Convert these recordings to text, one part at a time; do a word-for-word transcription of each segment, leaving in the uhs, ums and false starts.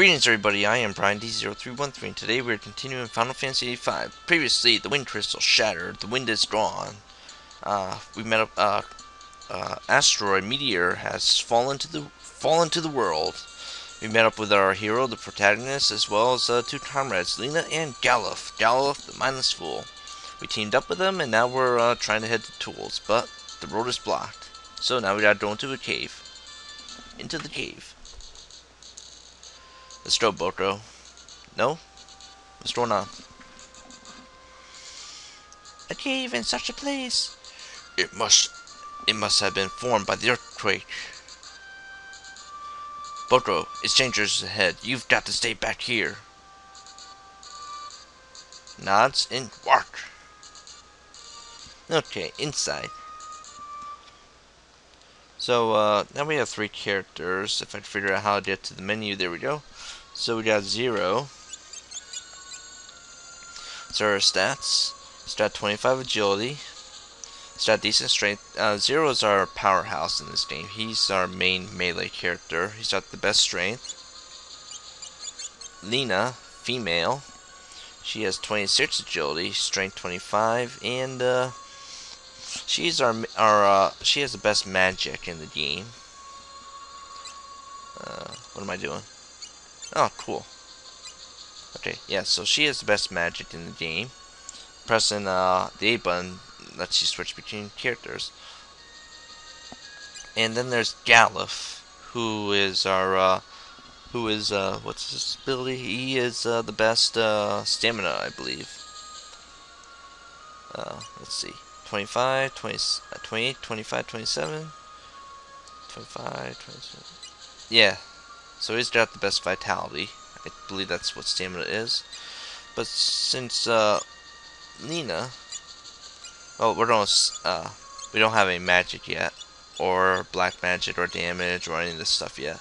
Greetings everybody, I am BrianD zero three one three and today we are continuing Final Fantasy V. Previously, the wind crystal shattered, the wind is gone. Uh, we met up, uh, uh, asteroid meteor has fallen to the, fallen to the world. We met up with our hero, the protagonist, as well as uh, two comrades, Lenna and Galuf, Galuf the mindless fool. We teamed up with them and now we're uh, trying to head to Tule's, but the road is blocked. So now we gotta go into a cave. Into the cave. Let's go, Boko. No? What's going on? A cave in such a place. It must it must have been formed by the earthquake. Boko, it's dangerous ahead. You've got to stay back here. Nods and walk. Okay, inside. So, uh, now we have three characters. If I figure out how to get to the menu, there we go. So we got zero. So our stats. Stat twenty-five agility. Stat decent strength. Uh, zero is our powerhouse in this game. He's our main melee character. He's got the best strength. Lenna, female. She has twenty-six agility, strength twenty-five, and, uh, She's our our uh, she has the best magic in the game. Uh, what am I doing? Oh, cool. Okay, yeah. So she has the best magic in the game. Pressing uh, the A button lets you switch between characters. And then there's Galuf, who is our uh, who is uh, what's his ability? He is uh, the best uh, stamina, I believe. Uh, let's see. twenty-five, twenty, uh, twenty-eight, twenty-five, twenty-seven, twenty-five, twenty-seven, yeah, so he's got the best vitality, I believe that's what stamina is, but since, uh, Lenna, oh, we're going to, uh, we don't have any magic yet, or black magic, or damage, or any of this stuff yet,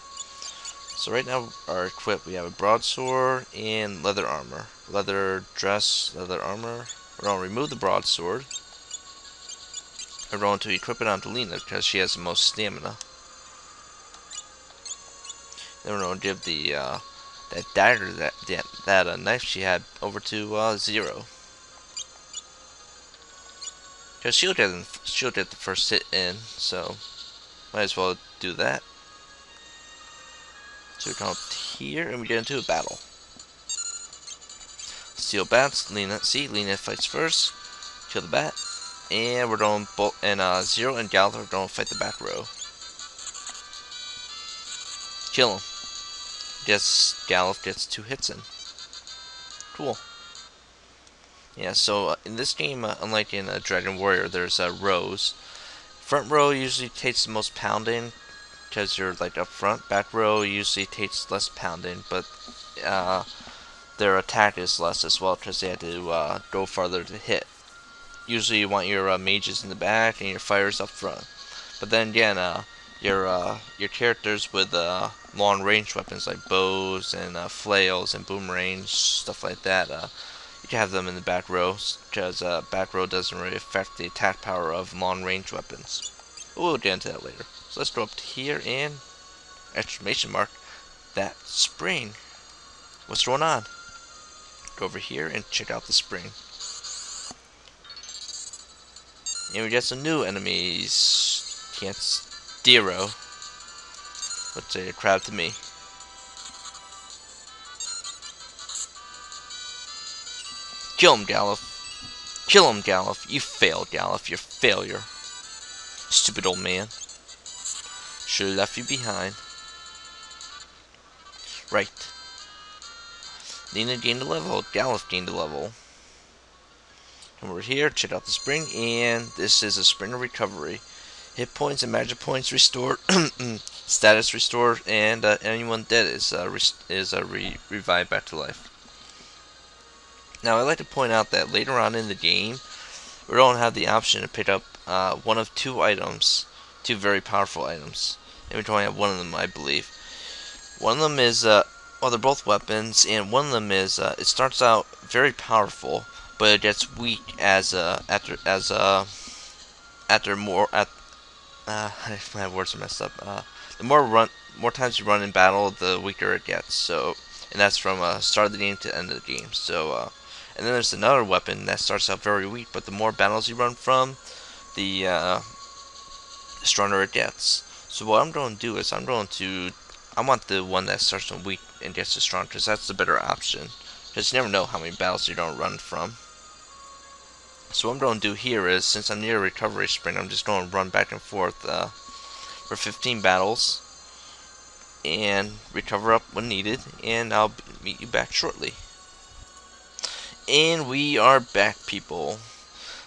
so right now, our equip, we have a broadsword, and leather armor, leather dress, leather armor, we're going to remove the broadsword. I'm going to equip it onto Lenna because she has the most stamina. Then we're going to give the uh, that dagger, that that, that uh, knife she had, over to uh, Zero, because she'll get she'll get the first hit in. So might as well do that. So we come up here and we get into a battle. Steal bats, Lenna. See, Lenna fights first. Kill the bat. And we're going bolt and uh, Zero and Galuf are going to fight the back row. Kill him. Guess Galuf gets two hits in. Cool. Yeah, so uh, in this game, uh, unlike in uh, Dragon Warrior, there's uh, rows. Front row usually takes the most pounding because you're like up front. Back row usually takes less pounding, but uh, their attack is less as well because they had to uh, go farther to hit. Usually you want your uh, mages in the back and your fighters up front. But then again, uh, your uh, your characters with uh, long range weapons like bows and uh, flails and boomerangs, stuff like that, uh, you can have them in the back row because uh, back row doesn't really affect the attack power of long range weapons. We'll get into that later. So let's go up to here and exclamation mark that spring. What's going on? Go over here and check out the spring. And we got some new enemies. Chance Dero. Let's say a crab to me. Kill him, Galuf. Kill him, Galuf. You failed, Galuf. You're failure. Stupid old man. Should've left you behind. Right. Lenna gained a level. Galuf gained a level. And we're here, check out the spring, and this is a spring of recovery. Hit points and magic points restored, status restored, and uh, anyone dead is uh, re is uh, re revived back to life. Now I'd like to point out that later on in the game, we don't have the option to pick up uh, one of two items, two very powerful items. And we only have one of them, I believe. One of them is, uh, well, they're both weapons, and one of them is, uh, it starts out very powerful, but it gets weak as uh, after as uh, after more at uh, my words are messed up. Uh, the more run, more times you run in battle, the weaker it gets. So and that's from uh, start of the game to end of the game. So, uh, and then there's another weapon that starts out very weak, but the more battles you run from, the uh, stronger it gets. So what I'm going to do is I'm going to, I want the one that starts from weak and gets to strong, because that's the better option. Because you never know how many battles you're going to run from. So what I'm going to do here is, since I'm near a recovery sprint, I'm just going to run back and forth uh, for fifteen battles and recover up when needed, and I'll meet you back shortly. And we are back, people.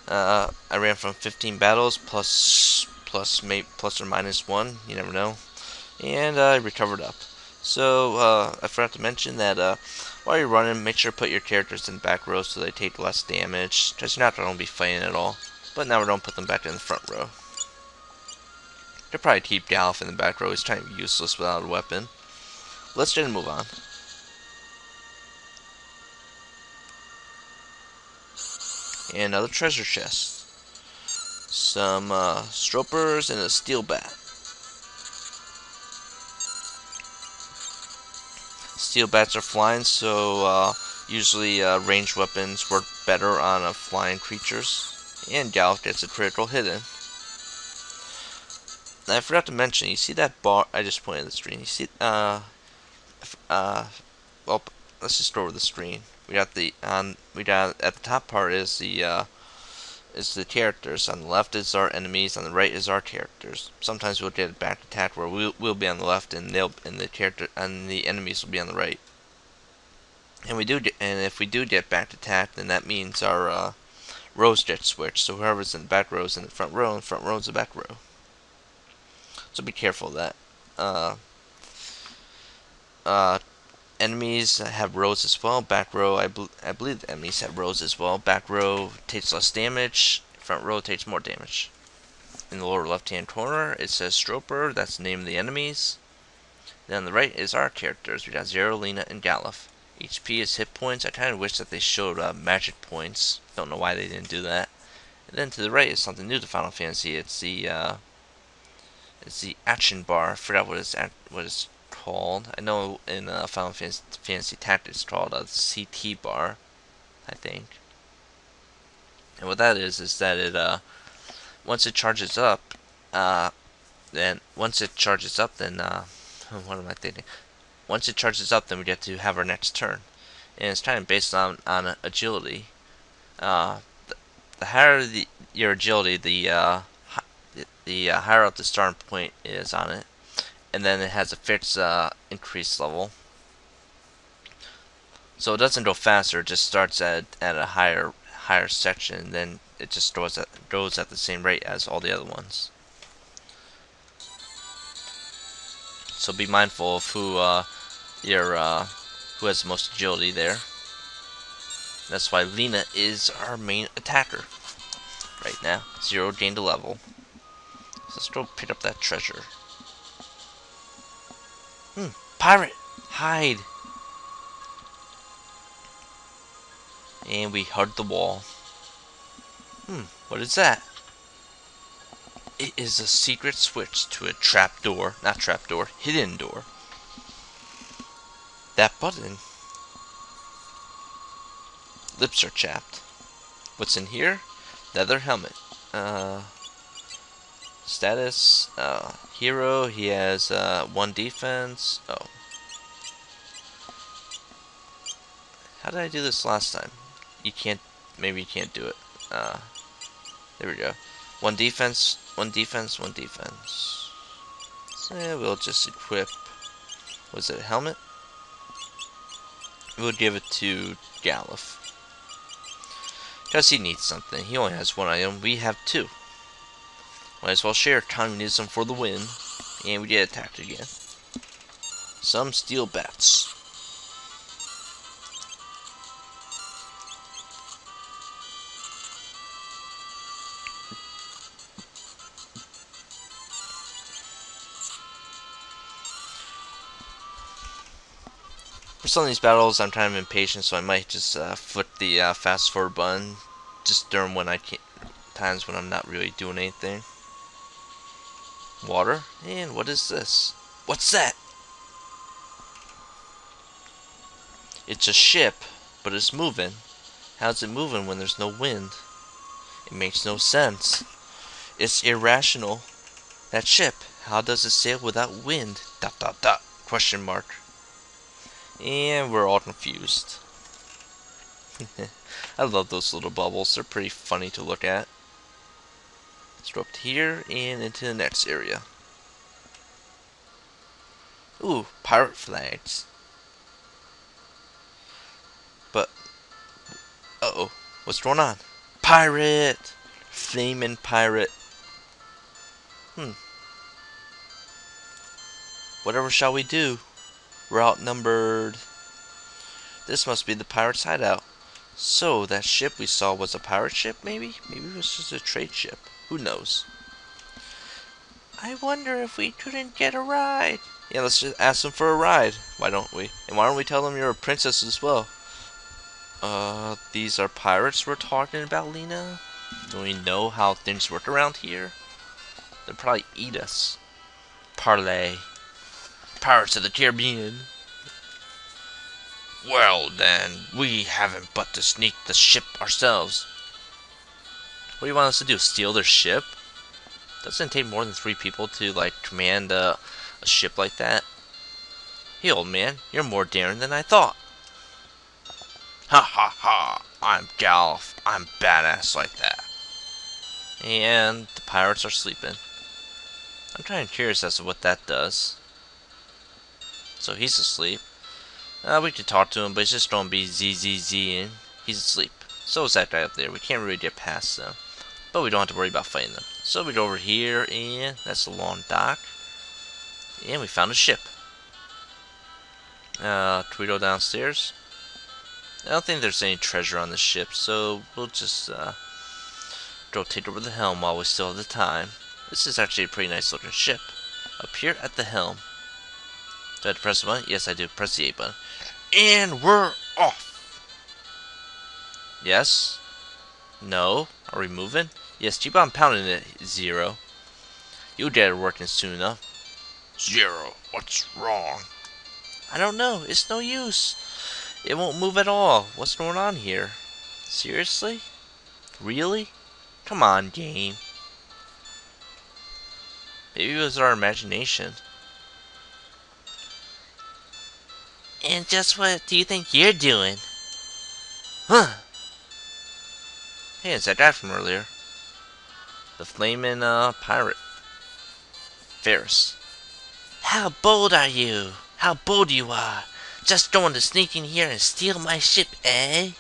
Uh, I ran from fifteen battles, plus, plus, maybe, plus or minus one, you never know, and I uh, recovered up. So, uh, I forgot to mention that uh, while you're running, make sure to put your characters in the back row so they take less damage, because you're not going to be fighting at all. But now we're going to put them back in the front row. They'll probably keep Galuf in the back row. He's kind of useless without a weapon. Let's just move on. And another treasure chest. Some uh, Stropers and a steel bat. Steel bats are flying, so uh, usually uh, ranged weapons work better on uh, flying creatures. And Galuf gets a critical hit in. I forgot to mention, you see that bar? I just pointed at the screen. You see, uh, uh, well, let's just go over the screen. We got the on. Um, we got at the top part is the uh, is the characters. On the left is our enemies. On the right is our characters. Sometimes we'll get a back attack where we'll we'll be on the left and they'll and the character and the enemies will be on the right. And we do get, and if we do get back attack, then that means our uh, rows get switched. So whoever's in the back row is in the front row, and front row is the back row. So be careful of that. Uh, uh, enemies have rows as well. Back row, I, bl I believe the enemies have rows as well. Back row takes less damage. Front row takes more damage. In the lower left-hand corner, it says Stroper. That's the name of the enemies. Then on the right is our characters. We got Zero, Lenna, and Galuf. H P is hit points. I kind of wish that they showed uh, magic points. Don't know why they didn't do that. And then to the right is something new to Final Fantasy. It's the... Uh, It's the action bar. I forgot what it's at, what it's called. I know in uh, Final Fantasy Tactics it's called a C T bar, I think. And what that is is that it uh once it charges up, uh then once it charges up, then uh what am I thinking? Once it charges up, then we get to have our next turn, and it's kind of based on on agility. Uh, the, the higher the your agility, the uh. the uh, higher up the starting point is on it, and then it has a fixed uh, increase level, so it doesn't go faster. It just starts at at a higher higher section, and then it just goes at, goes at the same rate as all the other ones. So be mindful of who uh, your uh, who has the most agility there. That's why Lenna is our main attacker right now. Zero gained a level. Let's go pick up that treasure. Hmm, pirate! Hide! And we hug the wall. Hmm, what is that? It is a secret switch to a trap door. Not trap door, hidden door. That button. Lips are chapped. What's in here? Leather helmet. Uh... Status, uh, hero, he has uh, one defense. Oh. How did I do this last time? You can't, maybe you can't do it. Uh, there we go. One defense, one defense, one defense. So yeah, we'll just equip, was it a helmet? We'll give it to Galuf. Because he needs something. He only has one item, we have two. Might as well share communism for the win. And we get attacked again. Some steel bats. For some of these battles, I'm kind of impatient, so I might just uh, flip the uh, fast forward button just during when I can't, times when I'm not really doing anything. Water. And what is this? What's that? It's a ship, but it's moving. How's it moving when there's no wind? It makes no sense. It's irrational. That ship, how does it sail without wind? Dot dot dot. Question mark. And we're all confused. I love those little bubbles. They're pretty funny to look at. Let's go up to here and into the next area. Ooh, pirate flags. But, uh-oh. What's going on? Pirate! Flaming pirate. Hmm. Whatever shall we do? We're outnumbered. This must be the pirate's hideout. So, that ship we saw was a pirate ship, maybe? Maybe it was just a trade ship. Who knows? I wonder if we couldn't get a ride. Yeah, let's just ask them for a ride. Why don't we? And why don't we tell them you're a princess as well? Uh, these are pirates we're talking about, Lenna? Do we know how things work around here? They'll probably eat us. Parley. Pirates of the Caribbean. Well then, we haven't but to sneak the ship ourselves. What do you want us to do? Steal their ship? Doesn't it take more than three people to like command a, a ship like that? Hey old man, you're more daring than I thought. Ha ha ha! I'm Galuf. I'm badass like that. And the pirates are sleeping. I'm kind of curious as to what that does. So he's asleep. Uh, we could talk to him, but he's just gonna be zzzzing. He's asleep. So is that guy up there. We can't really get past them. But we don't have to worry about fighting them. So we go over here, and that's the long dock. And we found a ship. Uh, can we go downstairs? I don't think there's any treasure on the ship, so we'll just uh, go take over the helm while we still have the time. This is actually a pretty nice looking ship. Up here at the helm. Do I have to press the button? Yes, I do. Press the A button. And we're off! Yes? No? Are we moving? Yes, keep on pounding it, Zero. You'll get it working soon enough. Zero, what's wrong? I don't know. It's no use. It won't move at all. What's going on here? Seriously? Really? Come on, game. Maybe it was our imagination. And just what do you think you're doing? Huh? Hey, it's that guy from earlier. The flaming uh, pirate. Faris. How bold are you? How bold you are. Just going to sneak in here and steal my ship, eh?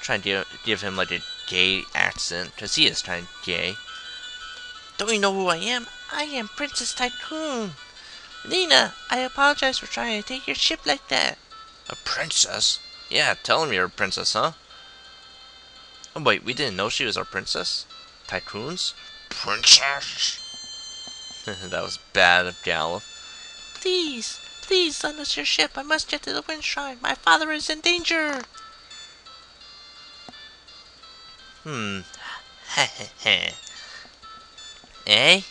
Trying to give him like a gay accent, because he is kind of gay. Don't you know who I am? I am Princess Tycoon. Lenna, I apologize for trying to take your ship like that. A princess? Yeah, tell him you're a princess, huh? Oh wait, we didn't know she was our princess? Tycoon's? Princess? That was bad of Galuf. Please, please send us your ship. I must get to the wind shrine. My father is in danger. Hmm. Eh?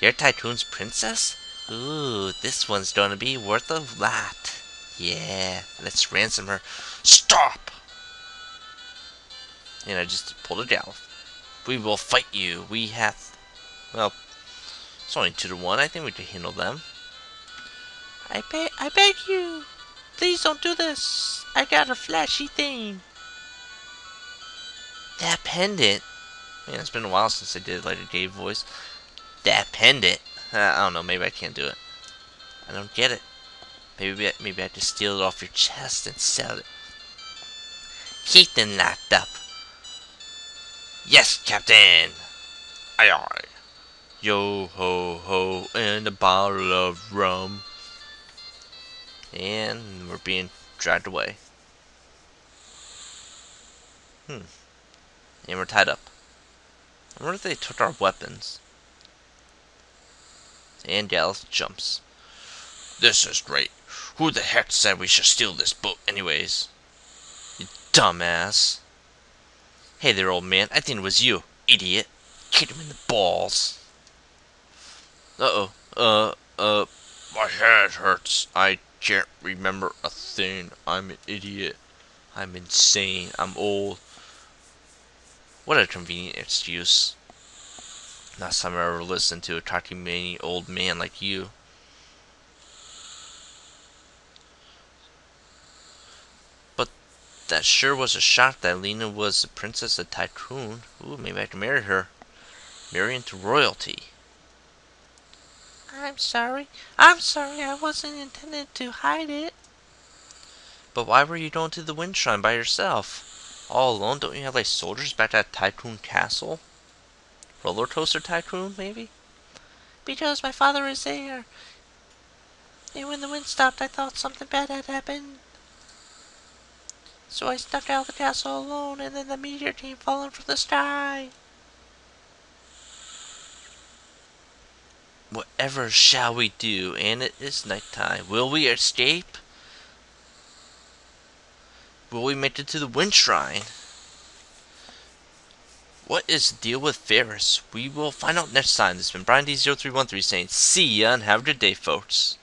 You're Tycoon's princess? Ooh, this one's gonna be worth a lot. Yeah, let's ransom her. Stop! And I just pulled it out. We will fight you. We have... Well, it's only two to one. I think we can handle them. I beg, I beg you. Please don't do this. I got a flashy thing. That pendant. Man, it's been a while since I did like a gay voice. That pendant. Uh, I don't know. Maybe I can't do it. I don't get it. Maybe I, maybe I can steal it off your chest and sell it. Keep them locked up. Yes, Captain! Aye aye. Yo ho ho and a bottle of rum. And we're being dragged away. Hmm. And we're tied up. I wonder if they took our weapons. And Galuf jumps. This is great. Who the heck said we should steal this boat anyways? You dumbass. Hey there, old man. I think it was you, idiot. Kick him in the balls. Uh-oh. Uh, uh. My head hurts. I can't remember a thing. I'm an idiot. I'm insane. I'm old. What a convenient excuse. Last time I ever listened to a talking many old man like you. But that sure was a shock that Lenna was the princess of Tycoon. Ooh, maybe I can marry her. Marry into royalty. I'm sorry. I'm sorry. I wasn't intended to hide it. But why were you going to the wind shrine by yourself? All alone? Don't you have like soldiers back at Tycoon Castle? Roller Coaster Tycoon, maybe? Because my father is there. And when the wind stopped, I thought something bad had happened. So I snuck out of the castle alone, and then the meteor came falling from the sky. Whatever shall we do? And it is nighttime. Will we escape? Will we make it to the wind shrine? What is the deal with Faris? We will find out next time. This has been BrianD zero three one three saying see ya and have a good day, folks.